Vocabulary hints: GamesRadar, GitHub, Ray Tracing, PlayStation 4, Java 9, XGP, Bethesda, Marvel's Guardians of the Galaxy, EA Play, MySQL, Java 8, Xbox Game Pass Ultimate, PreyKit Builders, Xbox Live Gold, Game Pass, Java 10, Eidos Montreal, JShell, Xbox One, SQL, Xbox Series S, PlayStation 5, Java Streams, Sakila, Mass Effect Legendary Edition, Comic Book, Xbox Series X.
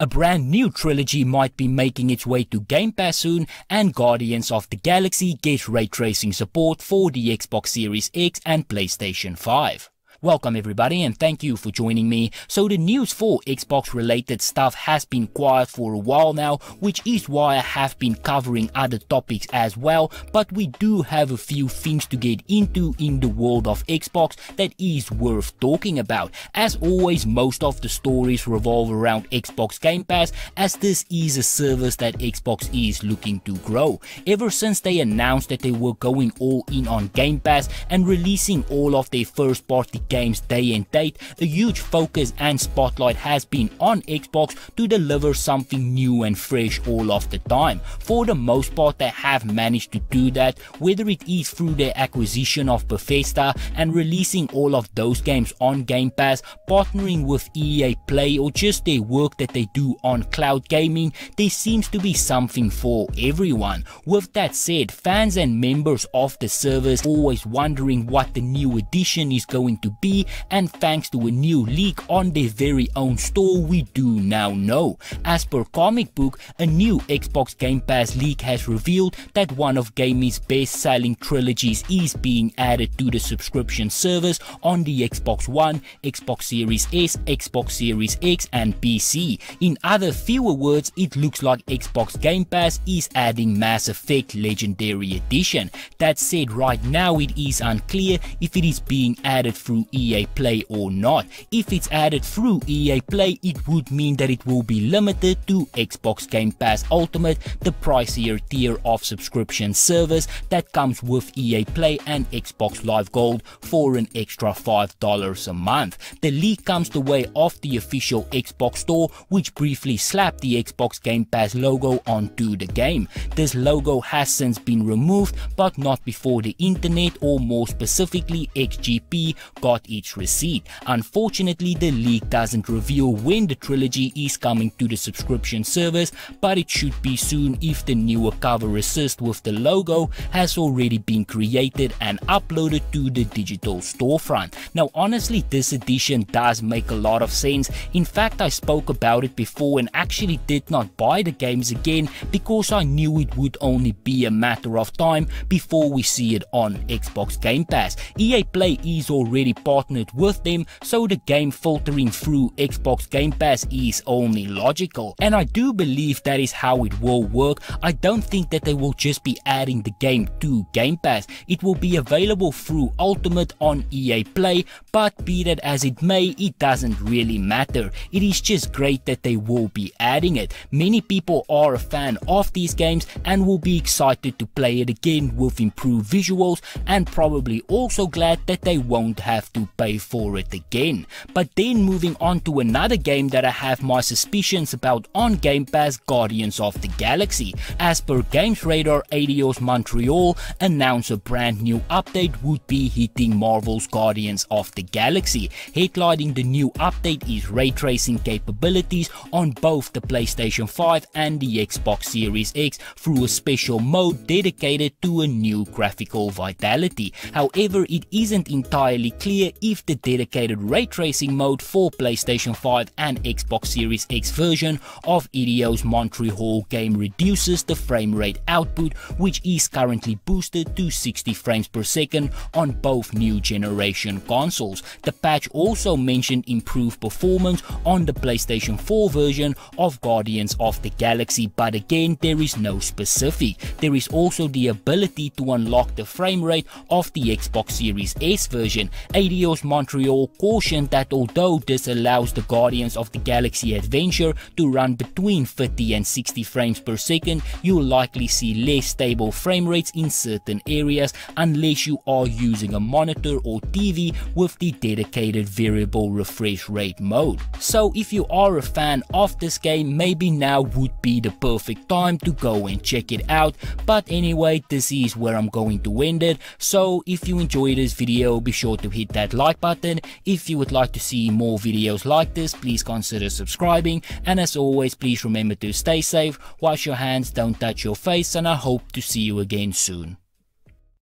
A brand new trilogy might be making its way to Game Pass soon, and Guardians of the Galaxy gets ray tracing support for the Xbox Series X and PlayStation 5. Welcome everybody, and thank you for joining me. So the news for Xbox related stuff has been quiet for a while now, which is why I have been covering other topics as well, but we do have a few things to get into in the world of Xbox that is worth talking about. As always, most of the stories revolve around Xbox Game Pass, as this is a service that Xbox is looking to grow. Ever since they announced that they were going all in on Game Pass and releasing all of their first party games day and date, a huge focus and spotlight has been on Xbox to deliver something new and fresh all of the time. For the most part, they have managed to do that, whether it is through their acquisition of Bethesda and releasing all of those games on Game Pass, partnering with EA Play, or just their work that they do on cloud gaming. There seems to be something for everyone. With that said, fans and members of the service always wondering what the new edition is going to be, and thanks to a new leak on their very own store, we do now know. As per Comic Book, a new Xbox Game Pass leak has revealed that one of gaming's best-selling trilogies is being added to the subscription service on the Xbox One, Xbox Series S, Xbox Series X and PC. In other fewer words, it looks like Xbox Game Pass is adding Mass Effect Legendary Edition. That said, right now it is unclear if it is being added through EA Play or not. If it's added through EA Play, it would mean that it will be limited to Xbox Game Pass Ultimate, the pricier tier of subscription service that comes with EA Play and Xbox Live Gold for an extra $5 a month. The leak comes the way of the official Xbox store, which briefly slapped the Xbox Game Pass logo onto the game. This logo has since been removed, but not before the internet, or more specifically XGP, got its receipt. Unfortunately, the leak doesn't reveal when the trilogy is coming to the subscription service, but it should be soon if the newer cover assist with the logo has already been created and uploaded to the digital storefront. Now honestly, this edition does make a lot of sense. In fact, I spoke about it before and actually did not buy the games again because I knew it would only be a matter of time before we see it on Xbox Game Pass. EA Play is already partnered with them, so the game filtering through Xbox Game Pass is only logical, and I do believe that is how it will work. I don't think that they will just be adding the game to Game Pass. It will be available through Ultimate on EA Play, but be that as it may, it doesn't really matter. It is just great that they will be adding it. Many people are a fan of these games and will be excited to play it again with improved visuals, and probably also glad that they won't have to pay for it again. But then moving on to another game that I have my suspicions about on Game Pass, Guardians of the Galaxy. As per GamesRadar, Eidos Montreal announced a brand new update would be hitting Marvel's Guardians of the Galaxy. Headlining the new update is ray tracing capabilities on both the PlayStation 5 and the Xbox Series X through a special mode dedicated to a new graphical vitality. However, it isn't entirely clear if the dedicated ray tracing mode for PlayStation 5 and Xbox Series X version of Eidos Montreal game reduces the frame rate output, which is currently boosted to 60 frames per second on both new generation consoles. The patch also mentioned improved performance on the PlayStation 4 version of Guardians of the Galaxy, but again there is no specific. There is also the ability to unlock the frame rate of the Xbox Series S version. Eidos Montreal cautioned that although this allows the Guardians of the Galaxy adventure to run between 50 and 60 frames per second, you'll likely see less stable frame rates in certain areas unless you are using a monitor or TV with the dedicated variable refresh rate mode. So if you are a fan of this game, maybe now would be the perfect time to go and check it out. But anyway, this is where I'm going to end it. So if you enjoyed this video, be sure to hit that like button. If you would like to see more videos like this, please consider subscribing, and as always, please remember to stay safe, wash your hands, don't touch your face, and I hope to see you again soon.